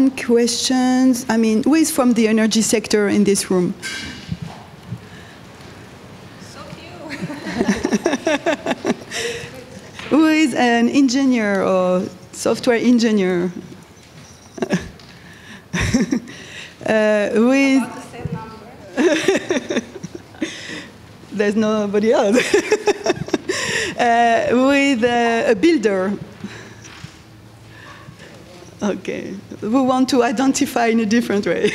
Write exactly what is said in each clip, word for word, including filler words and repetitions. one question. I mean, who is from the energy sector in this room? So few. Who is an engineer or software engineer? uh, who is? About the same number. There's nobody else. uh, with uh, a builder. Okay, we want to identify in a different way.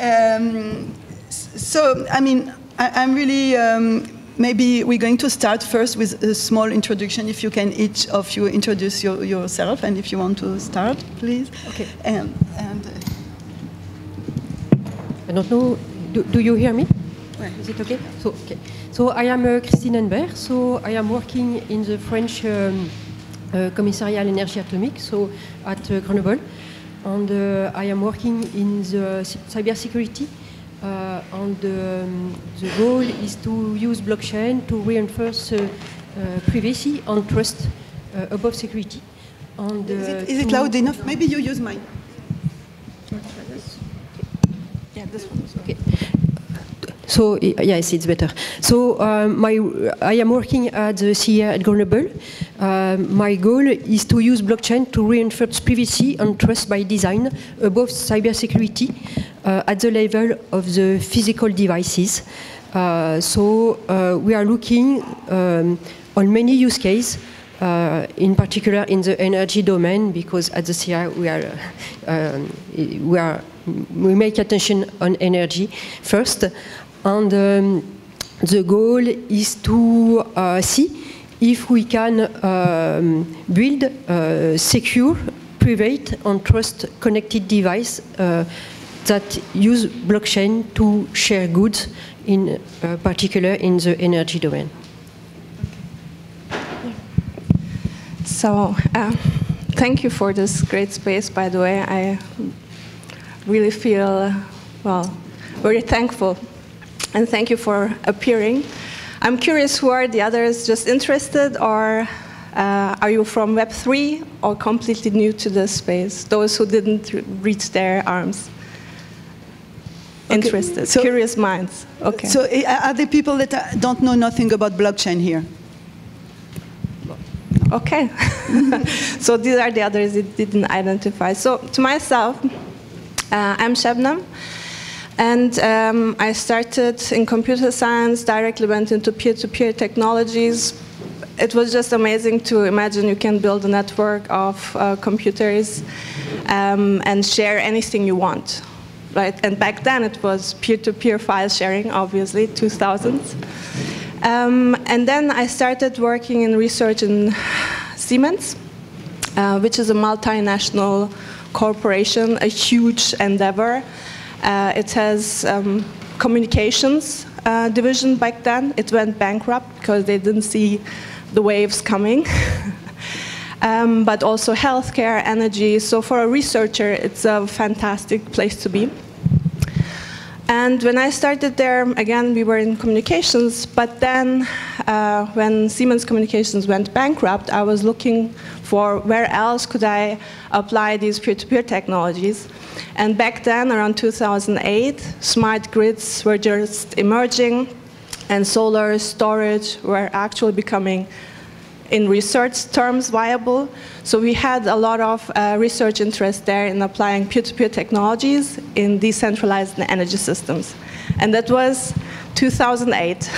um, so, I mean, I, I'm really, um, maybe we're going to start first with a small introduction. If you can, each of you introduce your, yourself, and if you want to start, please. Okay. And, and uh, I don't know, do, do you hear me? Is it okay? So, okay. So I am uh, Christine Hennebert. So I am working in the French um, uh, Commissariat Energy Atomic, so at uh, Grenoble, and uh, I am working in the cybersecurity. Uh, and um, the goal is to use blockchain to reinforce uh, uh, privacy and trust uh, above security. And, uh, is it, is it loud enough? No. Maybe you use mine. Okay. Yeah, this one. Okay. So, yes, it's better. So, um, my, I am working at the C E A at Grenoble. Uh, my goal is to use blockchain to reinforce privacy and trust by design above cybersecurity uh, at the level of the physical devices. Uh, so, uh, we are looking um, on many use cases, uh, in particular in the energy domain, because at the C E A we are, uh, we, are we make attention on energy first. And um, the goal is to uh, see if we can um, build a secure, private, and trust-connected device uh, that use blockchain to share goods, in uh, particular in the energy domain. So, uh, thank you for this great space, by the way. I really feel, well, very thankful. And thank you for appearing. I'm curious, who are the others just interested, or uh, are you from Web three or completely new to this space? Those who didn't reach their arms. Okay. Interested, so, curious minds. Okay. So are there people that don't know nothing about blockchain here? Okay. So these are the others that didn't identify. So to myself, uh, I'm Sebnem. And um, I started in computer science, directly went into peer-to-peer technologies. It was just amazing to imagine you can build a network of uh, computers um, and share anything you want, right? And back then it was peer-to-peer file sharing, obviously, two thousands. Um, and then I started working in research in Siemens, uh, which is a multinational corporation, a huge endeavor. Uh, it has um, communications uh, division back then. It went bankrupt because they didn't see the waves coming. um, but also healthcare, energy. So for a researcher, it's a fantastic place to be. And when I started there, again, we were in communications. But then uh, when Siemens Communications went bankrupt, I was looking for where else could I apply these peer-to-peer technologies. And back then, around two thousand eight, smart grids were just emerging, and solar storage were actually becoming, in research terms, viable. So we had a lot of uh, research interest there in applying peer-to-peer technologies in decentralized energy systems. And that was two thousand eight.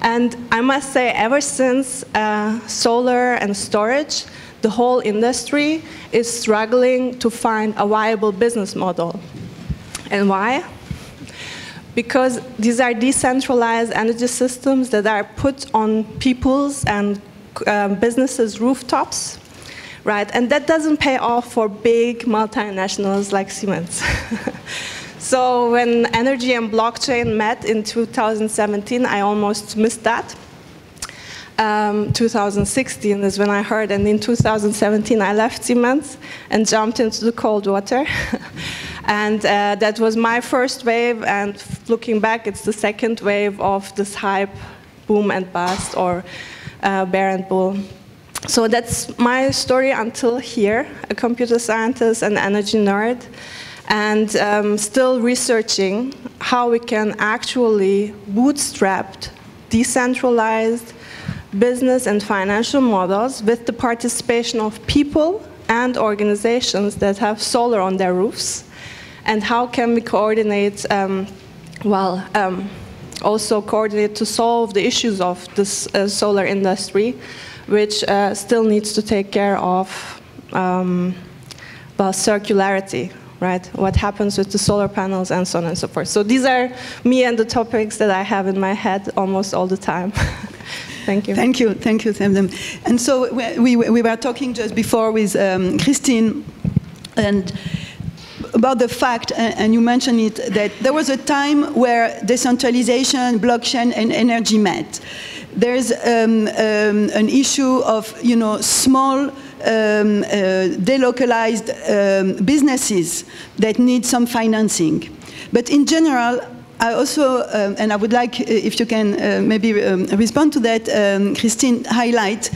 And I must say, ever since uh, solar and storage, the whole industry is struggling to find a viable business model. And why? Because these are decentralized energy systems that are put on people's and um, businesses' rooftops, right? And that doesn't pay off for big multinationals like Siemens. So when energy and blockchain met in two thousand seventeen, I almost missed that. Um, two thousand sixteen is when I heard, and in two thousand seventeen I left Siemens and jumped into the cold water. And uh, that was my first wave, and looking back, it's the second wave of this hype, boom and bust, or uh, bear and bull. So that's my story until here, a computer scientist and energy nerd, and um, still researching how we can actually bootstrap decentralized business and financial models with the participation of people and organizations that have solar on their roofs, and how can we coordinate, um, well, um, also coordinate to solve the issues of this uh, solar industry, which uh, still needs to take care of um, well, circularity, right? What happens with the solar panels and so on and so forth. So these are me and the topics that I have in my head almost all the time. Thank you. Thank you, thank you, Sebnem. And so we, we, we were talking just before with um, Christine and about the fact, and you mentioned it, that there was a time where decentralization, blockchain, and energy met. There's um, um, an issue of, you know, small, Um, uh, delocalized um, businesses that need some financing. But in general, I also, um, and I would like, uh, if you can uh, maybe um, respond to that, um, Christine, highlight,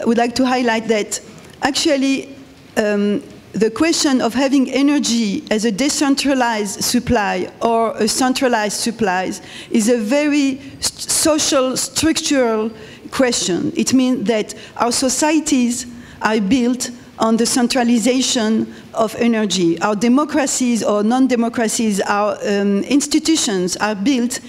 I would like to highlight that actually um, the question of having energy as a decentralized supply or a centralized supply is a very st- social, structural question. It means that our societies are built on the centralization of energy. Our democracies or non-democracies, our um, institutions are built,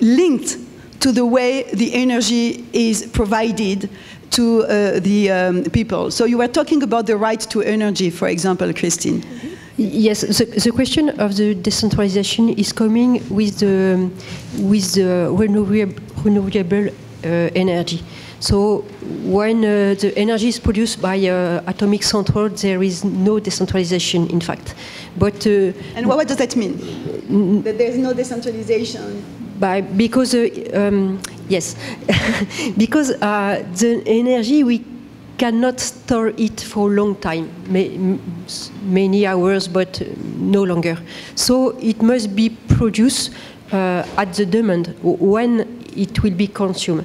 linked to the way the energy is provided to uh, the um, people. So you were talking about the right to energy, for example, Christine. Mm-hmm. Yes, the, the question of the decentralization is coming with the, with the renewable, renewable uh, energy. So when uh, the energy is produced by uh, atomic central, there is no decentralization, in fact. But uh, and what, what does that mean? N that there is no decentralization? By because uh, um, yes, because uh, the energy we cannot store it for a long time, many hours, but no longer. So it must be produced uh, at the demand when it will be consumed.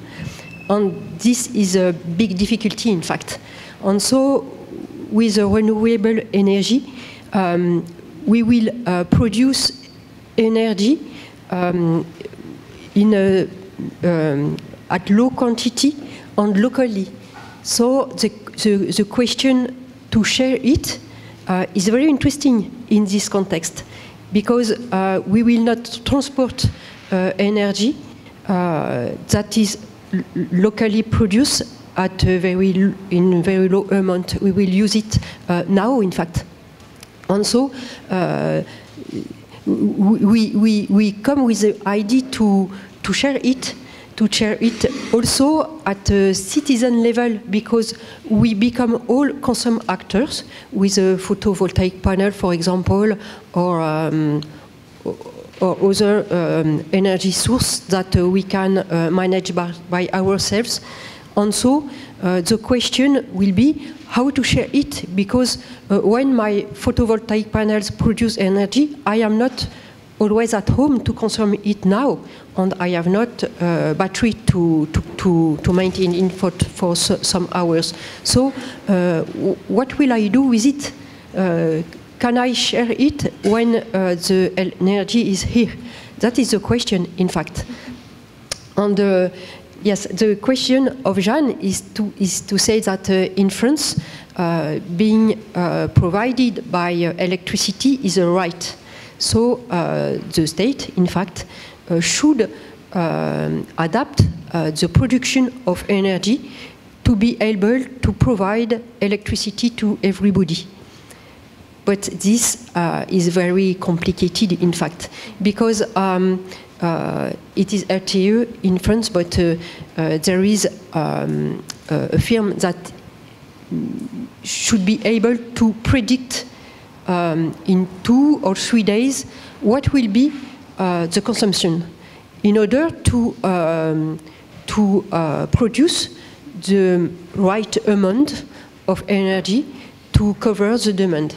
And this is a big difficulty, in fact. And so, with a renewable energy, um, we will uh, produce energy um, in a, um, at low quantity and locally. So the, the, the question to share it uh, is very interesting in this context, because uh, we will not transport uh, energy uh, that is locally produced at a very in very low amount. We will use it uh, now, in fact, and so uh, we we we come with the idea to to share it, to share it also at a citizen level, because we become all consumer actors with a photovoltaic panel, for example, or. Um, or other um, energy source that uh, we can uh, manage by, by ourselves. And so uh, the question will be how to share it, because uh, when my photovoltaic panels produce energy, I am not always at home to consume it now, and I have not uh, battery to, to, to, to maintain it for, for so, some hours. So uh, what will I do with it? Uh, Can I share it when uh, the energy is here? That is the question, in fact. And uh, yes, the question of Jeanne is to, is to say that uh, in France, uh, being uh, provided by uh, electricity is a right. So uh, the state, in fact, uh, should uh, adapt uh, the production of energy to be able to provide electricity to everybody. But this uh, is very complicated, in fact, because um, uh, it is R T E in France, but uh, uh, there is um, a firm that should be able to predict um, in two or three days what will be uh, the consumption in order to, um, to uh, produce the right amount of energy to cover the demand.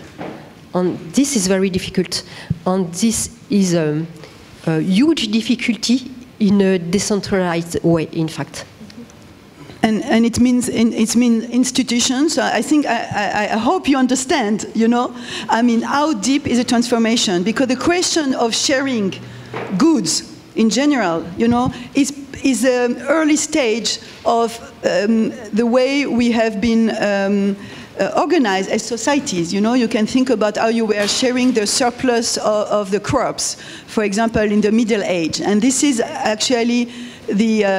And this is very difficult, and this is um, a huge difficulty in a decentralized way, in fact. Mm-hmm. And, and it means in, it means institutions. So I think I, I, I hope you understand. You know, I mean, how deep is the transformation? Because the question of sharing goods in general, you know, is is an early stage of um, the way we have been um, uh, organized as societies. You know, you can think about how you were sharing the surplus of, of the crops, for example, in the Middle Age, and this is actually the uh,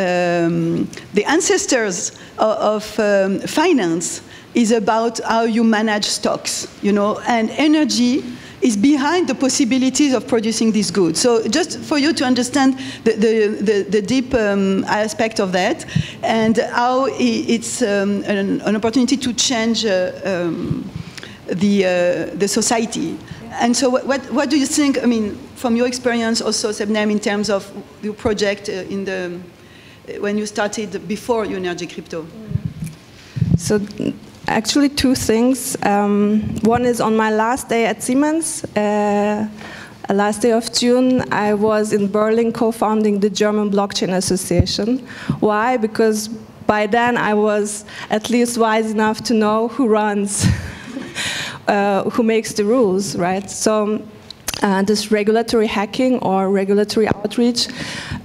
um, the ancestors of, of um, finance is about how you manage stocks, you know, and energy is behind the possibilities of producing these goods. So just for you to understand the, the, the, the deep um, aspect of that and how it's um, an, an opportunity to change uh, um, the, uh, the society. And so what, what, what do you think, I mean, from your experience also, Sebnem, in terms of your project uh, in the, when you started before Younergy Crypto? So actually two things. Um, one is on my last day at Siemens, uh, last day of June, I was in Berlin co-founding the German Blockchain Association. Why? Because by then I was at least wise enough to know who runs. Uh, who makes the rules, right? So uh, this regulatory hacking or regulatory outreach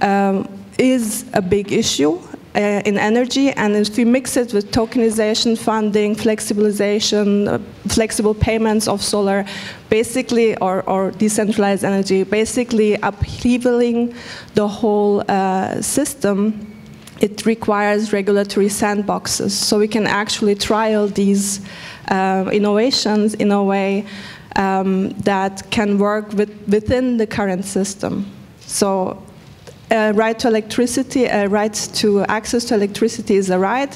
um, is a big issue uh, in energy, and if we mix it with tokenization, funding, flexibilization, uh, flexible payments of solar, basically, or, or decentralized energy, basically upheavaling the whole uh, system, it requires regulatory sandboxes, so we can actually trial these Uh, innovations in a way um, that can work with, within the current system. So uh, right to electricity, uh, right to access to electricity is a right,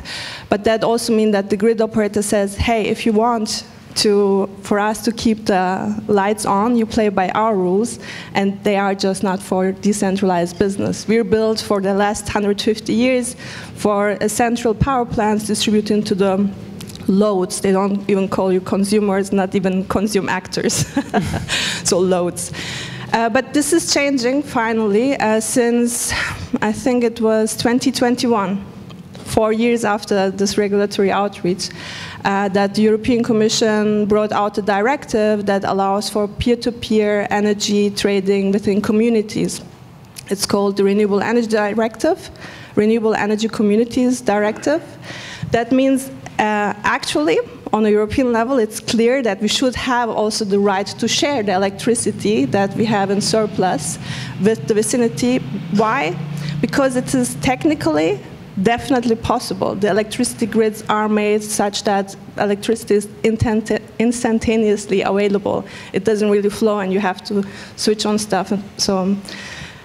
but that also means that the grid operator says, hey, if you want to, for us to keep the lights on, you play by our rules, and they are just not for decentralized business. We're built for the last one hundred fifty years for central power plants distributing to the loads. They don't even call you consumers, not even consume actors. So loads. Uh, but this is changing finally uh, since I think it was twenty twenty-one, four years after this regulatory outreach, uh, that the European Commission brought out a directive that allows for peer-to-peer energy trading within communities. It's called the Renewable Energy Directive, Renewable Energy Communities Directive. That means Uh, actually, on a European level, it's clear that we should have also the right to share the electricity that we have in surplus with the vicinity. Why? Because it is technically definitely possible. The electricity grids are made such that electricity is instantaneously available. It doesn't really flow and you have to switch on stuff and so on.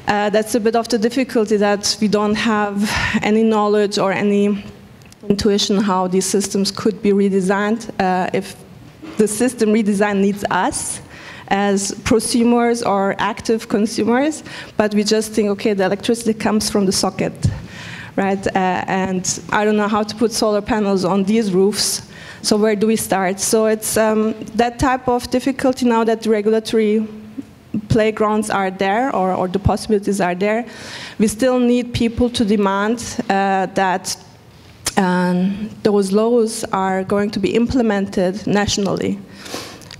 Uh, that's a bit of the difficulty that we don't have any knowledge or any intuition how these systems could be redesigned uh, if the system redesign needs us as prosumers or active consumers, but we just think, okay, the electricity comes from the socket, right? Uh, and I don't know how to put solar panels on these roofs, so where do we start? So it's um, that type of difficulty now that regulatory playgrounds are there, or, or the possibilities are there. We still need people to demand uh, that and those laws are going to be implemented nationally.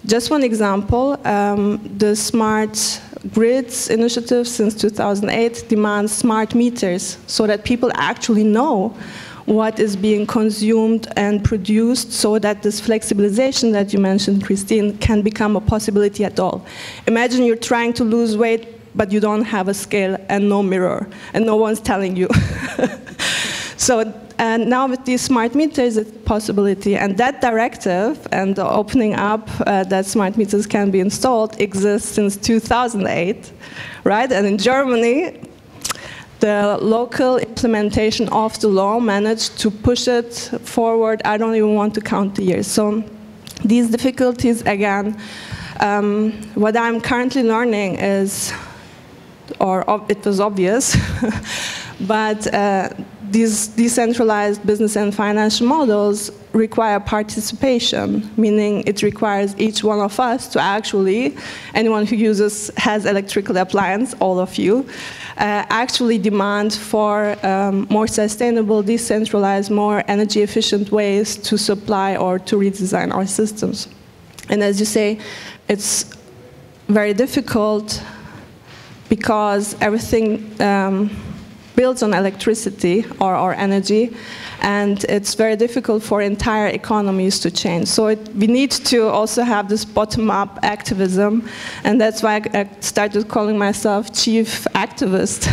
Just one example, um, the Smart Grids initiative since two thousand eight demands smart meters so that people actually know what is being consumed and produced so that this flexibilization that you mentioned, Christine, can become a possibility at all. Imagine you're trying to lose weight, but you don't have a scale and no mirror, and no one's telling you. So. And now with these smart meters, it's a possibility. And that directive and the opening up uh, that smart meters can be installed exists since two thousand eight, right? And in Germany, the local implementation of the law managed to push it forward. I don't even want to count the years. So these difficulties, again, um, what I'm currently learning is, or it was obvious, but uh, these decentralized business and financial models require participation, meaning it requires each one of us to actually, anyone who uses, has electrical appliance, all of you, uh, actually demand for um, more sustainable, decentralized, more energy efficient ways to supply or to redesign our systems. And as you say, it's very difficult because everything um, builds on electricity or, or energy, and it's very difficult for entire economies to change. So it, we need to also have this bottom-up activism, and that's why I started calling myself chief activist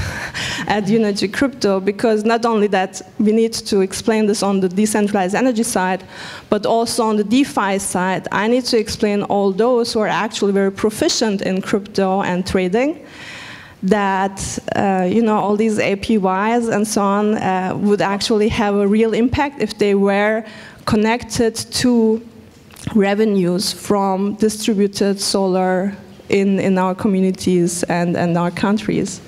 at Younergy Crypto, because not only that we need to explain this on the decentralized energy side, but also on the DeFi side. I need to explain all those who are actually very proficient in crypto and trading, that uh, you know, all these A P Ys and so on uh, would actually have a real impact if they were connected to revenues from distributed solar in, in our communities and, and our countries.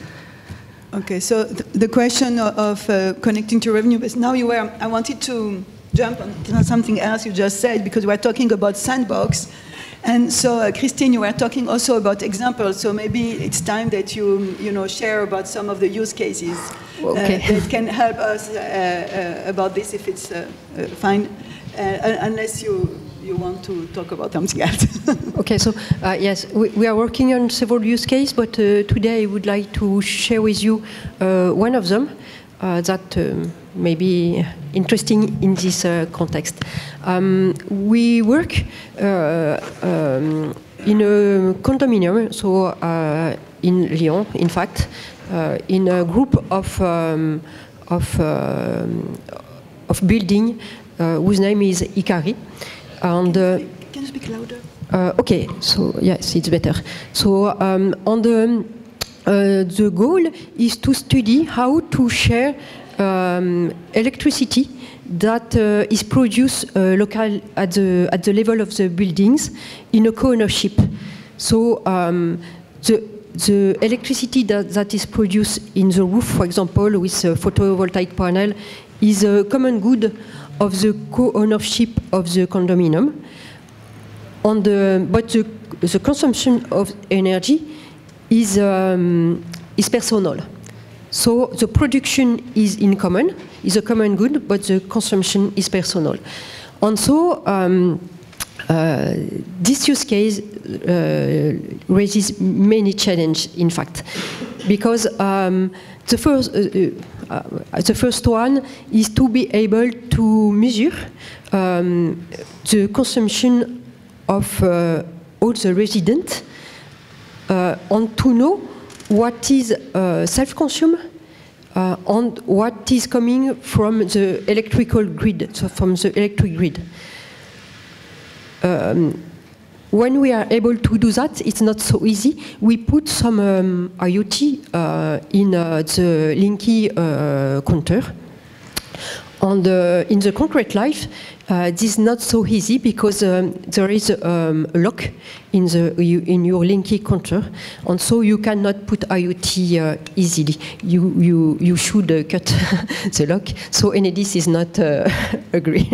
Okay, so th the question of uh, connecting to revenue, but now you were, I wanted to jump on something else you just said, because we're talking about sandbox. And so, uh, Christine, you were talking also about examples, so maybe it's time that you, you know, share about some of the use cases okay. uh, that can help us uh, uh, about this, if it's uh, uh, fine, uh, unless you, you want to talk about something else. Okay, so, uh, yes, we, we are working on several use cases, but uh, today I would like to share with you uh, one of them uh, that um, may be interesting in this uh, context. Um, we work uh, um, in a condominium, so uh, in Lyon, in fact, uh, in a group of um, of uh, of building uh, whose name is Icarie, and uh, can you speak louder? Uh, okay, so yes, it's better. So um, on the uh, the goal is to study how to share Um, electricity that uh, is produced uh, local at the at the level of the buildings in a co-ownership. So um, the the electricity that, that is produced in the roof, for example, with a photovoltaic panel, is a common good of the co-ownership of the condominium. On the but the the consumption of energy is um, is personal. So the production is in common, is a common good, but the consumption is personal. And so um, uh, this use case uh, raises many challenges, in fact, because um, the first uh, uh, the first one is to be able to measure um, the consumption of uh, all the residents uh, and to know what is uh, self-consumed uh, and what is coming from the electrical grid, so from the electric grid. Um, when we are able to do that, it's not so easy. We put some um, IoT uh, in uh, the Linky uh, counter. On the, in the concrete life, uh, this is not so easy, because um, there is um, a lock in, the, you, in your Linky counter, and so you cannot put IoT uh, easily. You, you, you should uh, cut the lock, so Enedis is not uh, agree.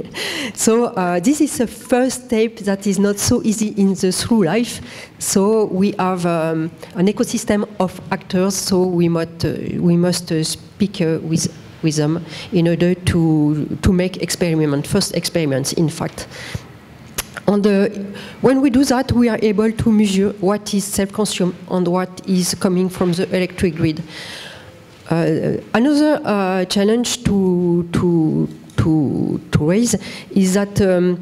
So uh, this is the first step that is not so easy in the through life. So we have um, an ecosystem of actors, so we must, uh, we must uh, speak uh, with with them in order to to make experiment, first experiments, in fact. On the, when we do that, we are able to measure what is self-consumed and what is coming from the electric grid. Uh, another uh, challenge to to to to raise is that um,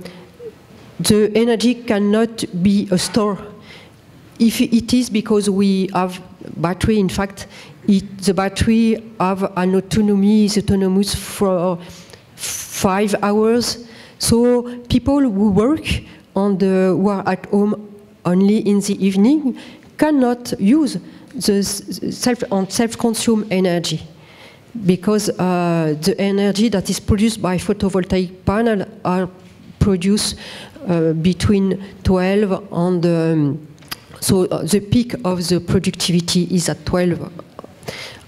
the energy cannot be a store. If it is, because we have battery, in fact, It, the battery have an autonomy, is autonomous for five hours. So people who work and who are at home only in the evening cannot use the self and self-consumed energy, because uh, the energy that is produced by photovoltaic panel are produced uh, between twelve and um, so the peak of the productivity is at twelve.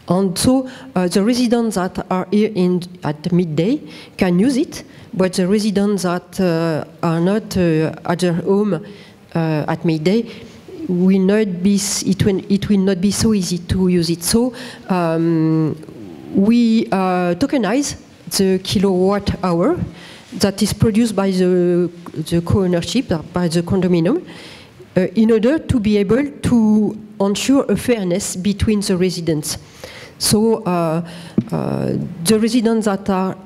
And so uh, the residents that are here in, at midday can use it, but the residents that uh, are not uh, at their home uh, at midday will not be, it will, it will not be so easy to use it. So um, we uh, tokenize the kilowatt hour that is produced by the, the co-ownership, by the condominium, uh, in order to be able to ensure a fairness between the residents. So uh, uh, the residents that are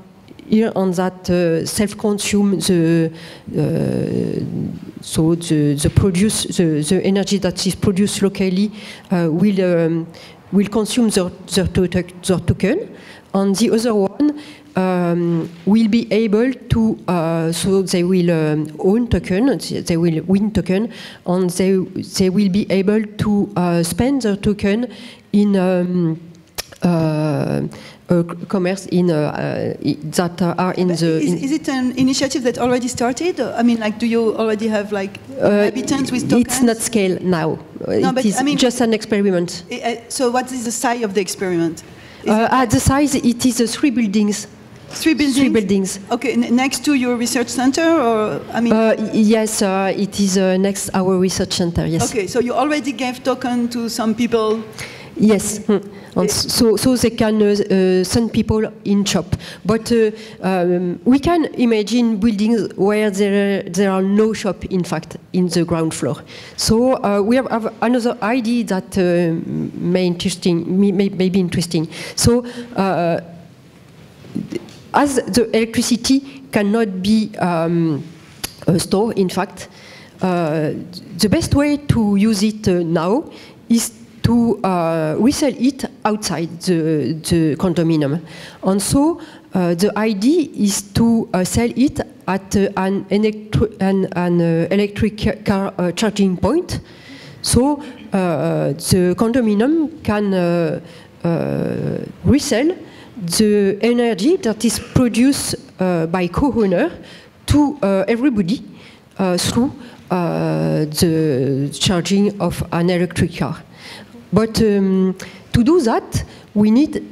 here on that uh, self-consume the uh, so the, the produce the, the energy that is produced locally uh, will um, will consume their, their, their token, and the other one um, will be able to uh, so they will um, own token, they will win token, and they they will be able to uh, spend their token in. Um, Uh, uh, commerce in uh, uh, that are in but the. Is, in is it an initiative that already started? I mean, like, do you already have like inhabitants uh, with tokens? It's not scale now. No, it but is I mean, just an experiment. It, uh, so, what is the size of the experiment? Uh, at the size, it is uh, three buildings. Three buildings. Three buildings. Okay, n next to your research center, or I mean. Uh, yes, uh, it is uh, next our research center. Yes. Okay, so you already gave token to some people. Yes, and so so they can uh, uh, send people in shop, but uh, um, we can imagine buildings where there there are no shop, in fact, in the ground floor. So uh, we have, have another idea that uh, may interesting may, may be interesting. So uh, as the electricity cannot be um, stored, in fact, uh, the best way to use it uh, now is to uh, resell it outside the, the condominium. And so uh, the idea is to uh, sell it at uh, an, electri an, an uh, electric car uh, charging point. So uh, the condominium can uh, uh, resell the energy that is produced uh, by co-owner to uh, everybody uh, through uh, the charging of an electric car. But um, to do that, we need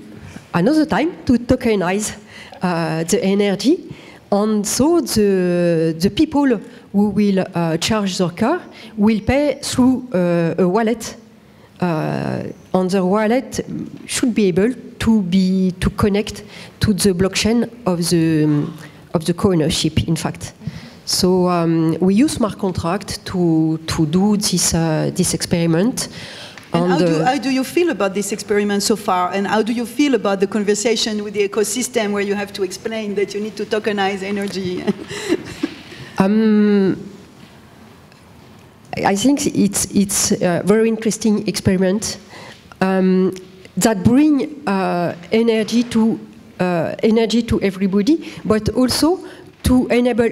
another time to tokenize uh, the energy, and so the, the people who will uh, charge their car will pay through uh, a wallet, uh, and the wallet should be able to be to connect to the blockchain of the of the co-ownership, in fact. So um, we use smart contract to to do this uh, this experiment. And how do, how do you feel about this experiment so far? And how do you feel about the conversation with the ecosystem where you have to explain that you need to tokenize energy? um, I think it's, it's a very interesting experiment um, that bring uh, energy, to, uh, energy to everybody, but also to enable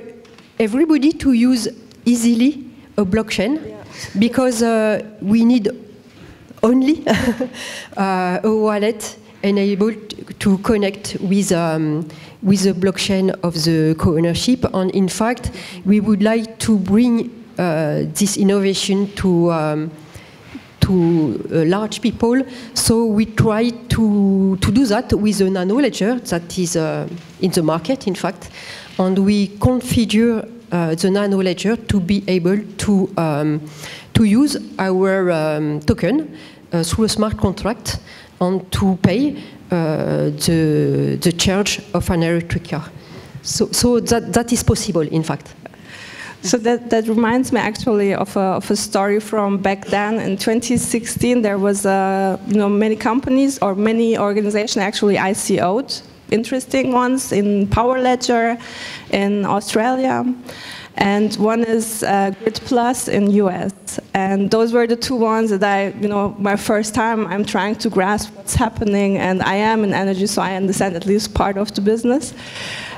everybody to use easily a blockchain, yeah. Because uh, we need only uh, a wallet enabled to connect with um, with the blockchain of the co-ownership, and in fact, we would like to bring uh, this innovation to um, to uh, large people. So we try to to do that with a nano ledger that is uh, in the market, in fact, and we configure uh, the nano ledger to be able to um, to use our um, token. Uh, through a smart contract, and to pay uh, the the charge of an electric car, so so that that is possible, in fact. So that that reminds me actually of a, of a story from back then in twenty sixteen. There was a you know many companies or many organizations actually I C O'd, interesting ones in Power Ledger, in Australia. And one is uh, Grid Plus in U S. And those were the two ones that I, you know, my first time I'm trying to grasp what's happening, and I am in energy, so I understand at least part of the business.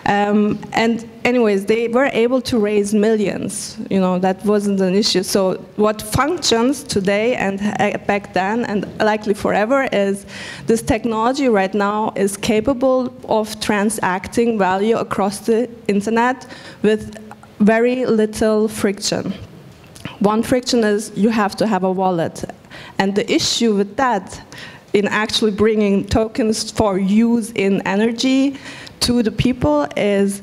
Um, and anyways, they were able to raise millions, you know, that wasn't an issue. So what functions today and back then and likely forever is this technology right now is capable of transacting value across the internet with very little friction. One friction is you have to have a wallet. And the issue with that in actually bringing tokens for use in energy to the people is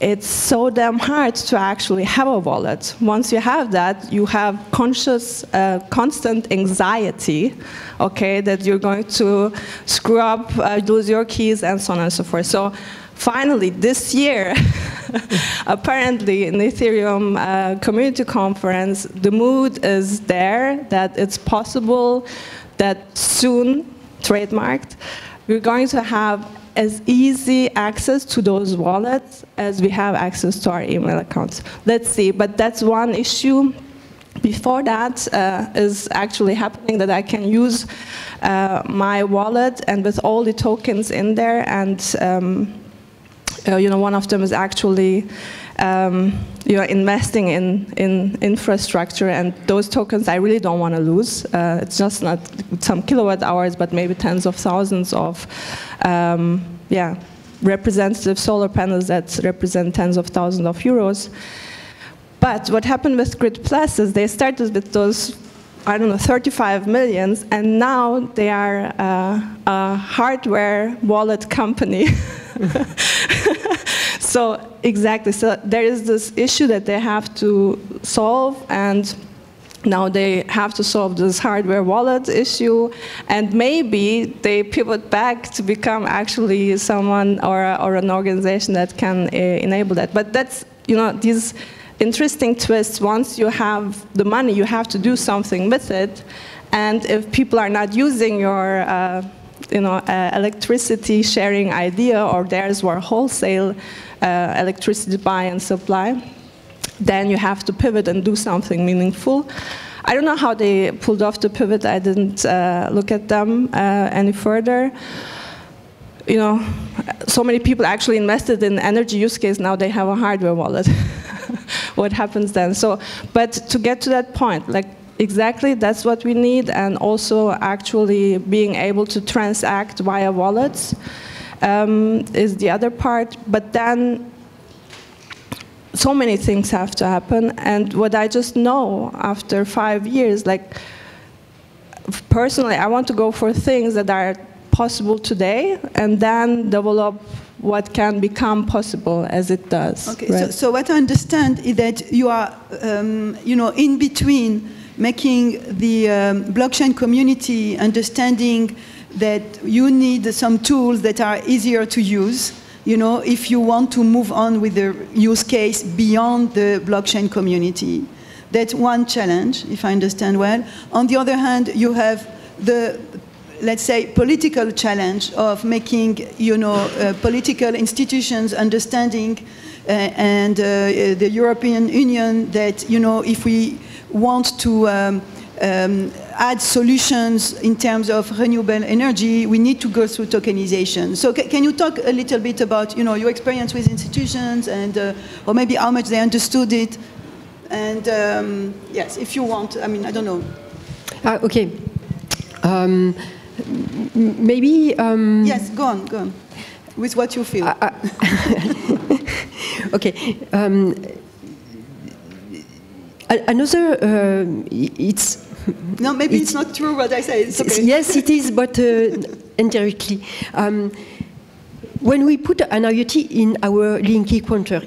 it's so damn hard to actually have a wallet. Once you have that, you have conscious, uh, constant anxiety, okay, that you're going to screw up, uh, lose your keys, and so on and so forth. So finally, this year, apparently in the Ethereum uh, community conference, the mood is there that it's possible that soon, trademarked, we're going to have as easy access to those wallets as we have access to our email accounts. Let's see, but that's one issue. Before that uh, is actually happening, that I can use uh, my wallet and with all the tokens in there, and um, uh, you know, one of them is actually um, you know, investing in in infrastructure, and those tokens I really don't want to lose. Uh, it's just not some kilowatt hours, but maybe tens of thousands of um, yeah representative solar panels that represent tens of thousands of euros. But what happened with Grid Plus is they started with those, I don't know, thirty-five millions, and now they are uh, a hardware wallet company. So exactly, so there is this issue that they have to solve, and now they have to solve this hardware wallet issue, and maybe they pivot back to become actually someone or, or an organization that can uh, enable that. But that's, you know, these interesting twists. Once you have the money, you have to do something with it, and if people are not using your uh, you know, uh, electricity sharing idea, or theirs were wholesale uh, electricity buy and supply, then you have to pivot and do something meaningful. I don't know how they pulled off the pivot. I didn't uh, look at them uh, any further. You know, so many people actually invested in energy use case, now they have a hardware wallet. What happens then? So, but to get to that point, like exactly that's what we need, and also actually being able to transact via wallets um, is the other part. But then so many things have to happen, and what I just know after five years, like personally, I want to go for things that are possible today, and then develop what can become possible as it does. Okay, right? so, so what I understand is that you are, um, you know, in between making the um, blockchain community understanding that you need some tools that are easier to use, you know, if you want to move on with the use case beyond the blockchain community. That's one challenge, if I understand well. On the other hand, you have the, let's say, political challenge of making, you know, uh, political institutions understanding uh, and uh, the European Union that, you know, if we want to um, um, add solutions in terms of renewable energy, we need to go through tokenization. So ca can you talk a little bit about, you know, your experience with institutions and, uh, or maybe how much they understood it? And um, yes, if you want, I mean, I don't know. Uh, okay. Um, Maybe... Um, yes, go on, go on. With what you feel. Uh, okay. Um, another... Uh, it's... No, maybe it's, it's not true what I say. It's okay. Yes, it is, but uh, indirectly. Um, when we put an IoT in our Linky counter,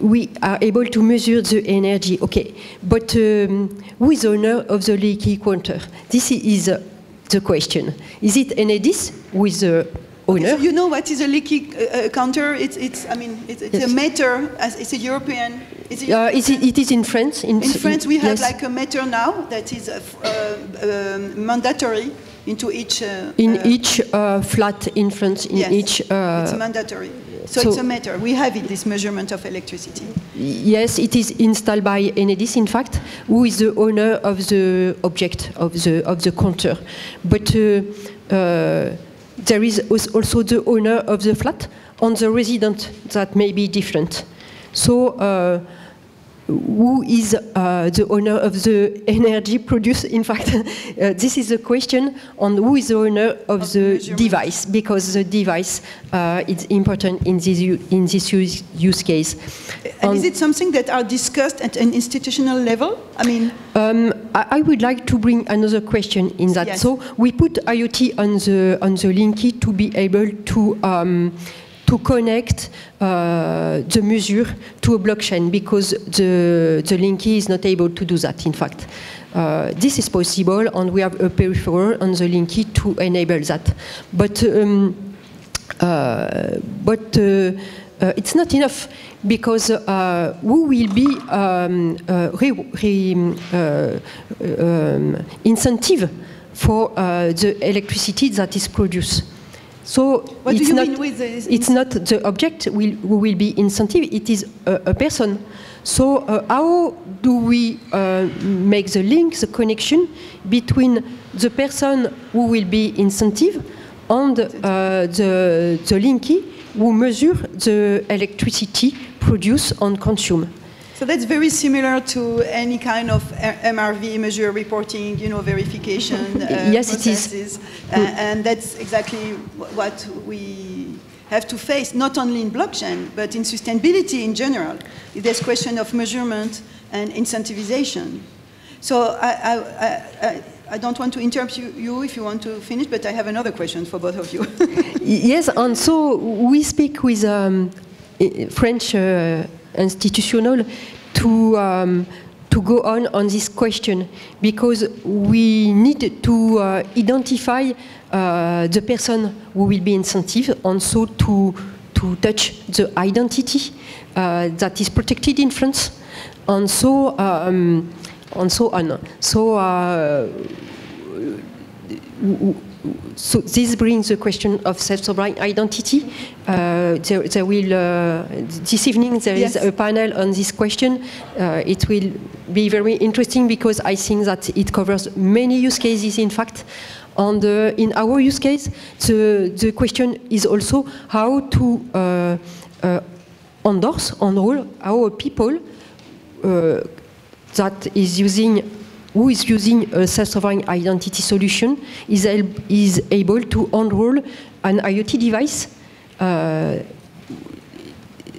we are able to measure the energy. Okay. But um, who is the owner of the Linky counter? This is... Uh, the question. Is it Enedis who is the owner? Okay, so you know what is a leaky uh, counter? It's, it's, I mean, it's, it's yes. a meter, as it's a European... It's a European uh, is it, it is in France. In, in France we have yes. like a meter now that is uh, uh, um, mandatory into each... Uh, in uh, each uh, flat in France, in yes, each... Uh, it's mandatory. So, so it's a meter. We have it, this measurement of electricity. Yes, it is installed by Enedis, in fact, who is the owner of the object, of the, of the counter. But uh, uh, there is also the owner of the flat and the resident that may be different. So uh, who is uh, the owner of the energy produced? In fact, uh, this is a question on who is the owner of, of the, the device, because the device uh, is important in this, in this use, use case. And um, is it something that are discussed at an institutional level? I mean, um, I, I would like to bring another question in that. Yes. So we put IoT on the on the Linky to be able to. Um, to connect uh, the measure to a blockchain, because the, the Linky is not able to do that, in fact. Uh, this is possible, and we have a peripheral on the Linky to enable that. But, um, uh, but uh, uh, it's not enough, because uh, who will be um, uh, re, re, uh, um, incentive for uh, the electricity that is produced? So what it's, do you not, mean with this? It's not the object will, will be incentive, it is a, a person. So uh, how do we uh, make the link, the connection between the person who will be incentive and uh, the, the Linky who measure the electricity produced and consumed? So that's very similar to any kind of M R V, measure reporting, you know, verification uh, yes, processes. It is. Uh, and that's exactly what we have to face, not only in blockchain, but in sustainability in general. There's question of measurement and incentivization. So I, I, I, I don't want to interrupt you, you if you want to finish, but I have another question for both of you. Yes, and so we speak with um, French uh, institutional to um, to go on on this question, because we need to uh, identify uh, the person who will be incentive, and so to to touch the identity uh, that is protected in France, and so um, and so on. So uh, so this brings the question of self-sovereign identity. Uh, there, there will uh, this evening there yes. is a panel on this question. Uh, it will be very interesting, because I think that it covers many use cases, in fact. And uh, in our use case, the, the question is also how to uh, uh, endorse and roll our people uh, that is using who is using a self-sovereign identity solution is, is able to enroll an IoT device. Uh,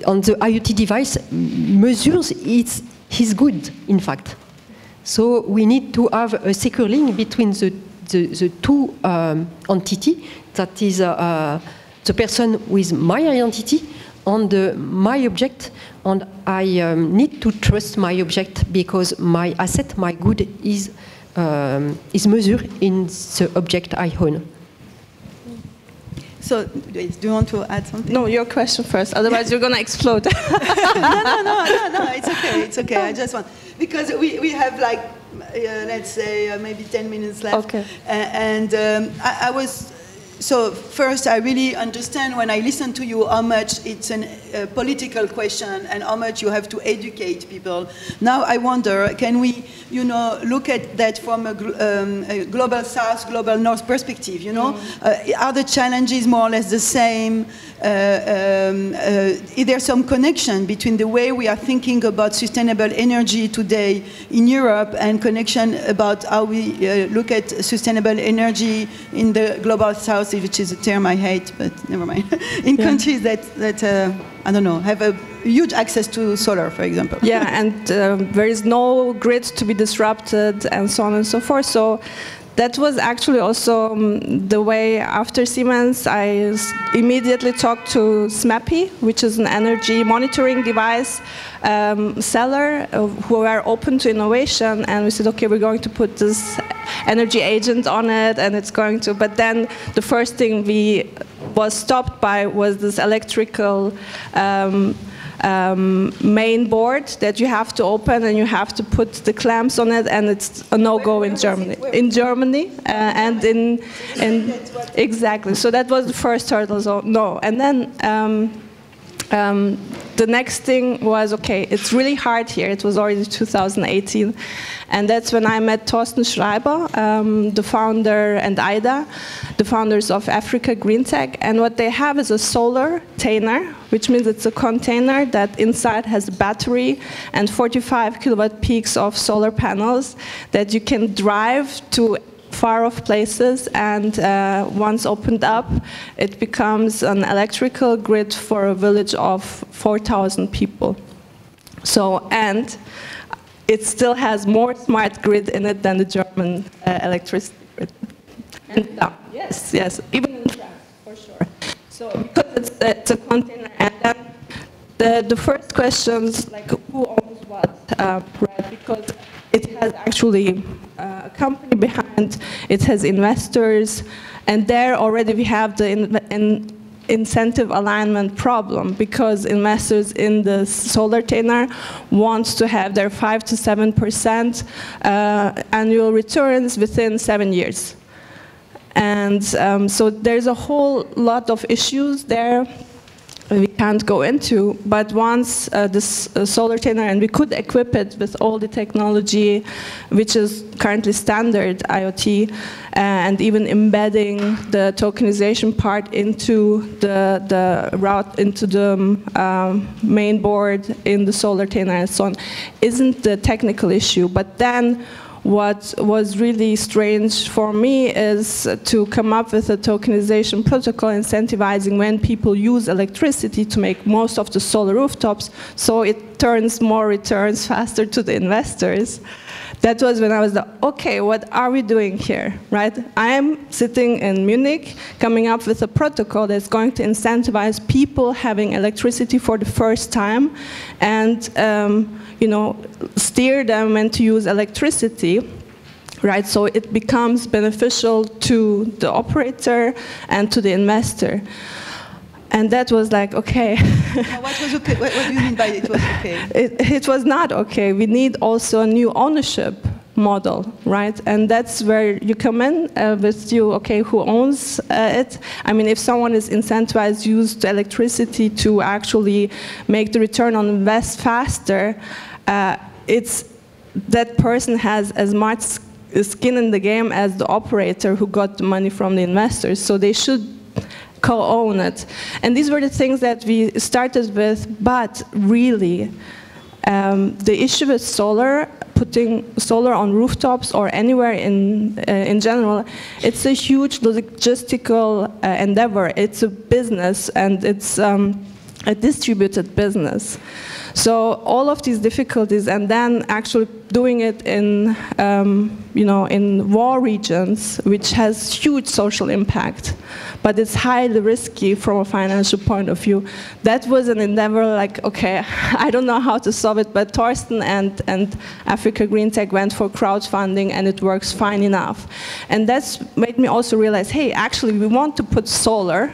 on the IoT device measures its, his good, in fact. So we need to have a secure link between the, the, the two um, entity, that is uh, uh, the person with my identity and uh, my object, and I um, need to trust my object, because my asset, my good, is, um, is measured in the object I own. So, do you want to add something? No, your question first, otherwise you're going to explode. no, no, no, no, no, it's okay, it's okay, I just want... Because we, we have like, uh, let's say, uh, maybe ten minutes left. Okay. Uh, and um, I, I was... So first, I really understand when I listen to you how much it's an, a political question and how much you have to educate people. Now I wonder, can we, you know, look at that from a, um, a global south, global north perspective, you know? Mm. Uh, are the challenges more or less the same? Uh, um, uh, is there some connection between the way we are thinking about sustainable energy today in Europe and connection about how we uh, look at sustainable energy in the global south, which is a term I hate, but never mind, in yeah. countries that, that uh, I don't know, have a huge access to solar, for example. Yeah, and um, there is no grid to be disrupted and so on and so forth. So that was actually also um, the way after Siemens, I immediately talked to SMAPI, which is an energy monitoring device um, seller uh, who are open to innovation. And we said, okay, we're going to put this energy agent on it, and it's going to, but then the first thing we was stopped by was this electrical um, Um, main board that you have to open and you have to put the clamps on it, and it's a no-go in Germany. In Germany uh, and in, in exactly. So that was the first hurdle. So no, and then um, um, the next thing was, okay, it's really hard here. It was already two thousand eighteen. And that's when I met Torsten Schreiber, um, the founder, and Ida, the founders of Africa Green Tech. And what they have is a solar container, which means it's a container that inside has a battery and forty-five kilowatt peaks of solar panels that you can drive to far-off places, and uh, once opened up, it becomes an electrical grid for a village of four thousand people. So, and it still has more smart grid in it than the German uh, electricity grid. And uh, yes, yes, even in France, for sure. So, because it's, it's a container, and then the, the first questions, like who owns what, uh, right? Because it has actually uh, a company behind, it has investors, and there already we have the in, in incentive alignment problem, because investors in the solar container want to have their five to seven percent uh, annual returns within seven years. And um, so there's a whole lot of issues there we can't go into, but once uh, this uh, solar container, and we could equip it with all the technology which is currently standard IoT, uh, and even embedding the tokenization part into the, the route, into the um, main board in the solar container and so on, isn't the technical issue. But then what was really strange for me is to come up with a tokenization protocol incentivizing when people use electricity to make most of the solar rooftops, so it turns more returns faster to the investors. That was when I was like, okay, what are we doing here, right? I am sitting in Munich coming up with a protocol that's going to incentivize people having electricity for the first time and um, you know, steer them and to use electricity, right? So it becomes beneficial to the operator and to the investor. And that was like, okay. What was okay? What, what do you mean by it was okay? It, it was not okay. We need also a new ownership model, right? And that's where you come in uh, with you, okay, who owns uh, it? I mean, if someone is incentivized to use electricity to actually make the return on invest faster, uh, it's, that person has as much skin in the game as the operator who got the money from the investors. So they should co-own it. And these were the things that we started with, but really, um, the issue with solar, putting solar on rooftops or anywhere in, uh, in general, it's a huge logistical uh, endeavor. It's a business, and it's um, a distributed business. So all of these difficulties, and then actually doing it in, um, you know, in war regions, which has huge social impact, but it's highly risky from a financial point of view. That was an endeavor like, okay, I don't know how to solve it, but Torsten and, and Africa Green Tech went for crowdfunding, and it works fine enough. And that's made me also realize, hey, actually we want to put solar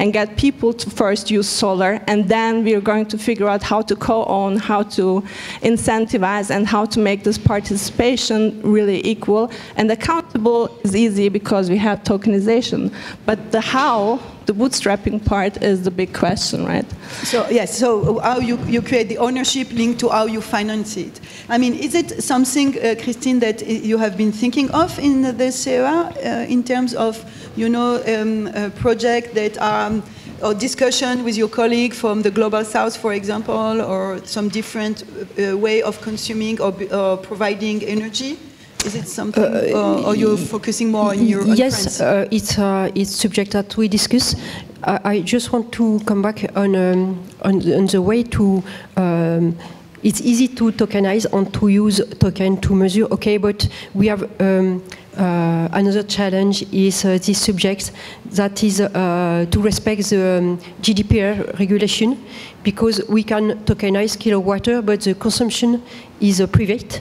and get people to first use solar, and then we're going to figure out how to co-own, how to incentivize, and how to make this participation really equal. And accountable is easy because we have tokenization. But the how, the bootstrapping part, is the big question, right? So, yes, so how you, you create the ownership linked to how you finance it. I mean, is it something, uh, Christine, that you have been thinking of in this era, uh, in terms of, you know, um, a project that are, um, or discussion with your colleague from the Global South, for example, or some different uh, way of consuming or, or providing energy? Is it something, uh, or, or you're focusing more on your yes, uh, it's uh, it's subject that we discuss. I, I just want to come back on um, on, the, on the way to. Um, it's easy to tokenize and to use token to measure. Okay, but we have um, uh, another challenge is uh, this subject that is uh, to respect the um, G D P R regulation, because we can tokenize kilowatt hour, but the consumption is uh, private.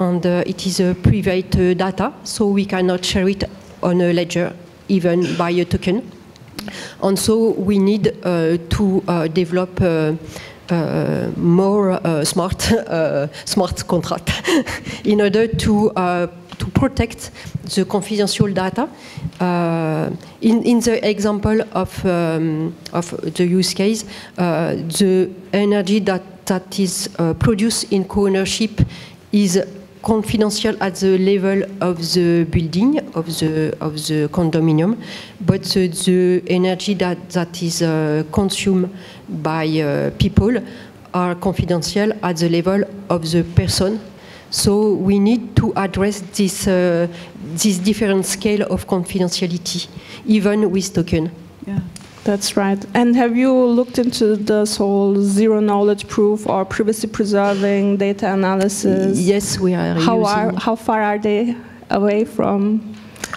And uh, it is a private uh, data, so we cannot share it on a ledger, even by a token. And so we need uh, to uh, develop uh, uh, more uh, smart, uh, smart contract in order to uh, to protect the confidential data. Uh, in, in the example of, um, of the use case, uh, the energy that, that is uh, produced in co-ownership is confidential at the level of the building, of the, of the condominium, but the, the energy that, that is uh, consumed by uh, people are confidential at the level of the person. So we need to address this, uh, this different scale of confidentiality, even with token. Yeah, that's right. And have you looked into this whole zero knowledge proof or privacy preserving data analysis? Yes, we are. How, are, how far are they away from?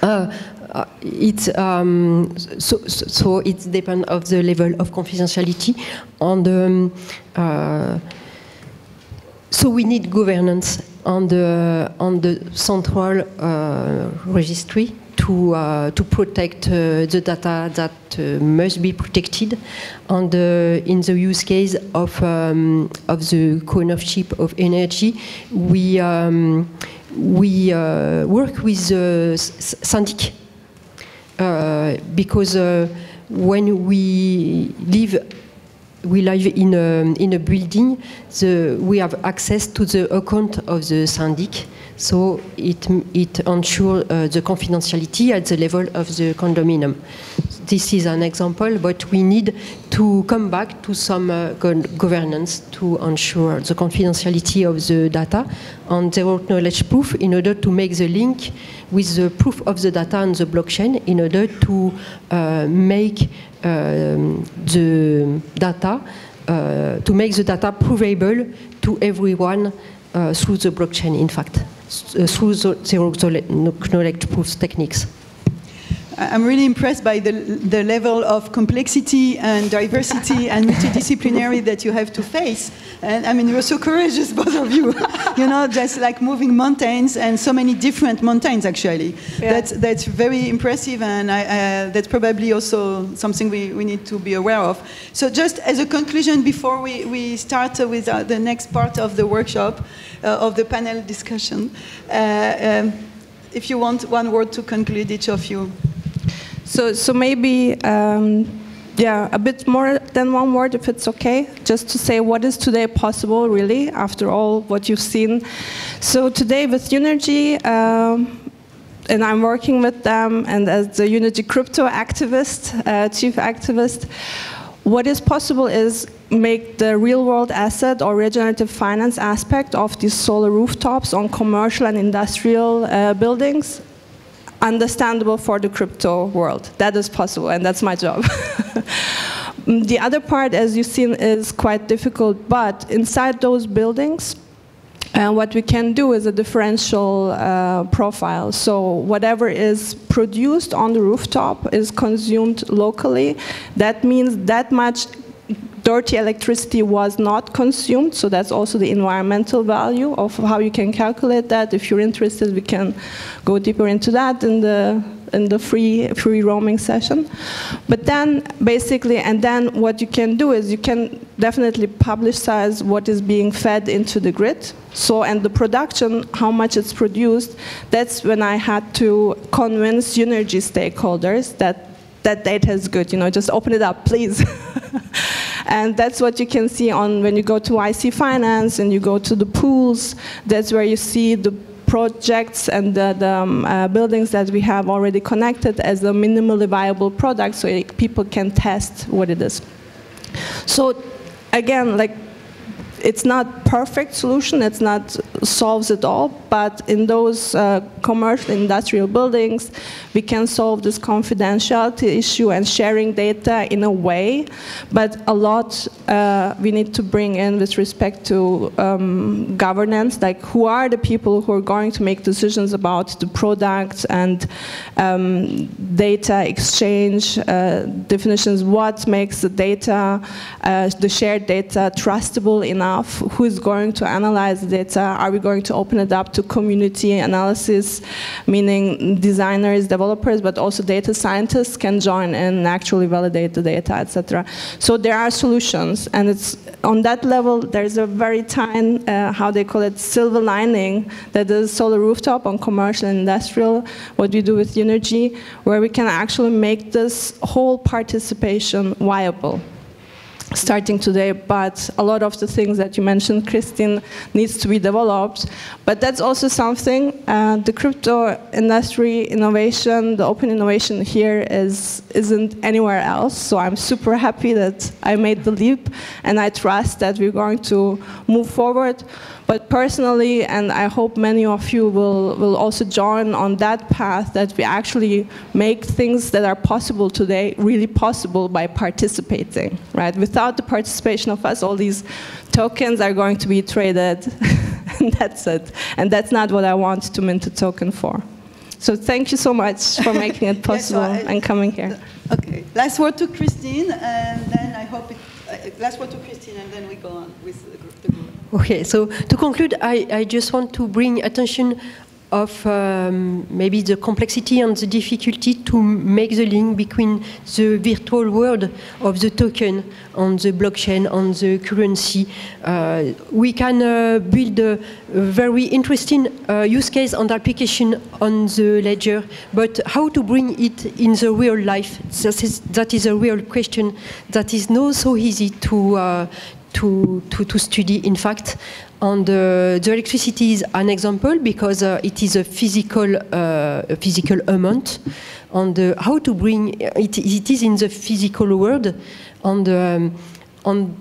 Uh, Uh, it's um, so, so, so it depends of the level of confidentiality, and um, uh, so we need governance on the on the central uh, registry to uh, to protect uh, the data that uh, must be protected, and uh, in the use case of um, of the co-ownership of energy, we um, we uh, work with the syndic. Uh, because uh, when we live, we live in a, in a building, the, we have access to the account of the syndic, so it, it ensures uh, the confidentiality at the level of the condominium. This is an example, but we need to come back to some uh, governance to ensure the confidentiality of the data and zero knowledge proof in order to make the link with the proof of the data on the blockchain in order to uh, make uh, the data, uh, to make the data provable to everyone uh, through the blockchain, in fact, uh, through the zero knowledge proof techniques. I'm really impressed by the, the level of complexity and diversity and multidisciplinary that you have to face. And I mean, you're so courageous, both of you. You know, just like moving mountains, and so many different mountains, actually. Yeah. That's, that's very impressive, and I, uh, that's probably also something we, we need to be aware of. So just as a conclusion, before we, we start with uh, the next part of the workshop, uh, of the panel discussion, uh, um, if you want one word to conclude, each of you. So, so maybe, um, yeah, a bit more than one word, if it's okay, just to say what is today possible, really, after all what you've seen. So today with Younergy, um, and I'm working with them, and as the Younergy Crypto activist, uh, chief activist, what is possible is make the real-world asset or regenerative finance aspect of these solar rooftops on commercial and industrial uh, buildings understandable for the crypto world. That is possible, and that's my job. The other part, as you've seen, is quite difficult, but inside those buildings, uh, what we can do is a differential uh, profile. So whatever is produced on the rooftop is consumed locally. That means that much dirty electricity was not consumed, so that's also the environmental value of how you can calculate that. If you're interested, we can go deeper into that in the in the free free roaming session. But then basically, and then what you can do is you can definitely publicize what is being fed into the grid. So, and the production, how much it's produced. That's when I had to convince Younergy stakeholders that that data is good. You know, just open it up, please. And that's what you can see on when you go to I C Finance and you go to the pools. That's where you see the projects and the, the um, uh, buildings that we have already connected as a minimally viable product, so it, people can test what it is. So again, like, it's not perfect solution, it's not solves it all, but in those uh, commercial industrial buildings, we can solve this confidentiality issue and sharing data in a way, but a lot uh, we need to bring in with respect to um, governance, like who are the people who are going to make decisions about the product and um, data exchange uh, definitions, what makes the data, uh, the shared data trustable enough enough? Who is going to analyze the data? Are we going to open it up to community analysis, meaning designers, developers, but also data scientists can join and actually validate the data, et cetera. So there are solutions, and it's on that level. There's a very tiny, uh, how they call it, silver lining that is solar rooftop on commercial and industrial. What we do with Younergy, where we can actually make this whole participation viable. Starting today, but a lot of the things that you mentioned, Christine, needs to be developed. But that's also something, uh, the crypto industry innovation, the open innovation here is, isn't anywhere else. So I'm super happy that I made the leap, and I trust that we're going to move forward. But personally, and I hope many of you will, will also join on that path, that we actually make things that are possible today really possible by participating, right? Without the participation of us, all these tokens are going to be traded, and that's it. And that's not what I want to mint a token for. So thank you so much for making it possible yes, so I, and coming here. Okay, last word to Christine, and then I hope it, uh, last word to Christine, and then we go on with the group. The group. Okay, so to conclude, I, I just want to bring attention of um, maybe the complexity and the difficulty to make the link between the virtual world of the token on the blockchain, on the currency. Uh, we can uh, build a very interesting uh, use case and application on the ledger, but how to bring it in the real life, that is, that is a real question that is not so easy to uh, To, to, to study, in fact. And uh, the electricity is an example because uh, it is a physical, uh, a physical amount. And uh, how to bring it, it is in the physical world. And, um, and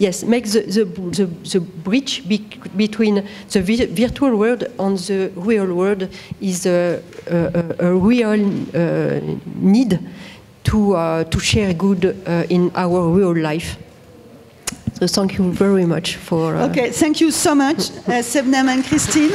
yes, make the, the, the, the bridge be between the vi virtual world and the real world is a, a, a real uh, need to, uh, to share good uh, in our real life. So thank you very much for... Uh, okay, thank you so much, uh, Sebnem and Christine.